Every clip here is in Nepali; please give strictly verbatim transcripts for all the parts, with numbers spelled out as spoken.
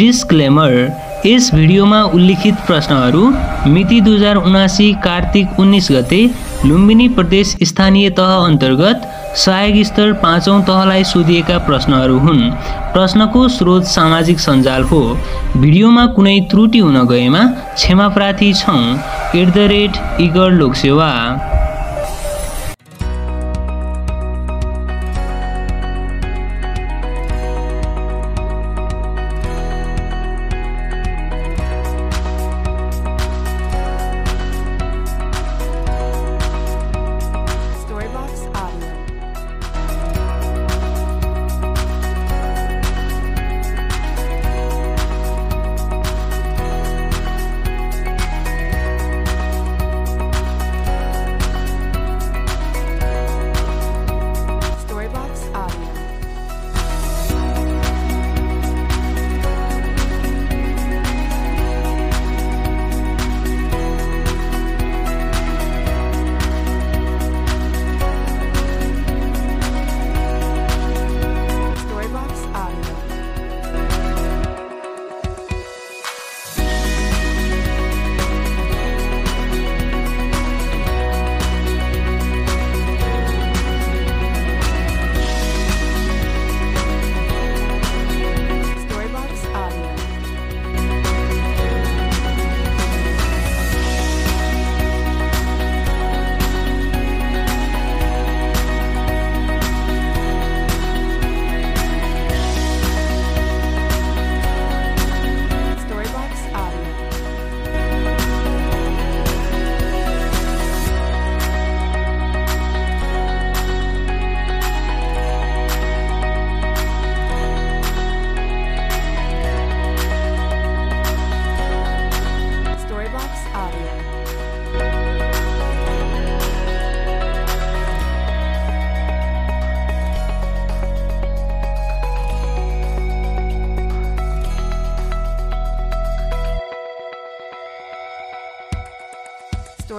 डिस्क्लेमर, यस भिडियोमा उल्लेखित प्रश्नहरू मिति दुई हजार उनासी कार्तिक उन्नीस गते लुम्बिनी प्रदेश स्थानीय तह अन्तर्गत सहायक स्तर पाँचौं तहलाई सोधिएका प्रश्नहरू हुन्। प्रश्नको स्रोत सामाजिक सञ्जाल हो। भिडियोमा कुनै त्रुटि हुन गएमा क्षमाप्रार्थी छौँ। एट द रेट इगर लोकसेवा।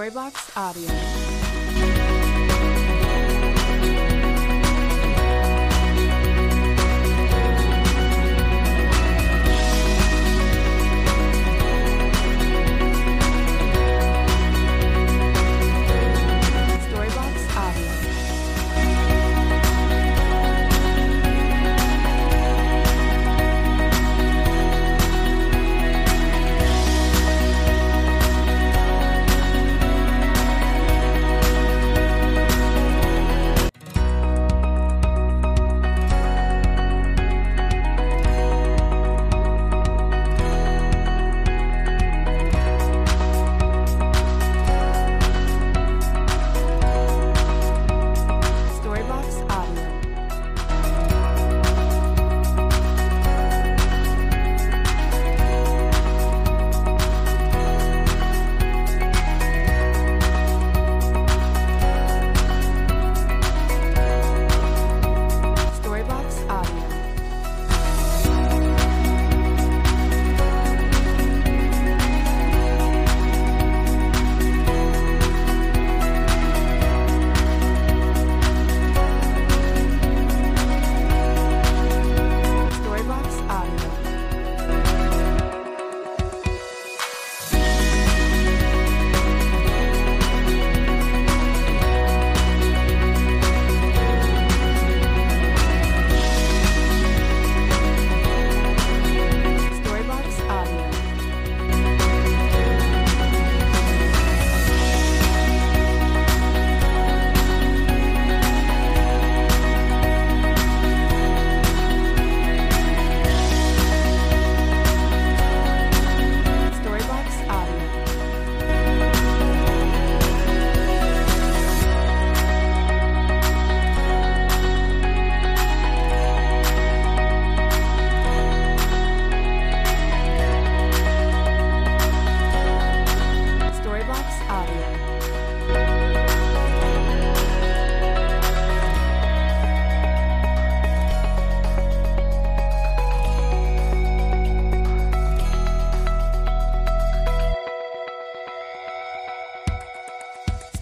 Storyblocks Audio.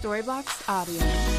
Storyblocks Audio.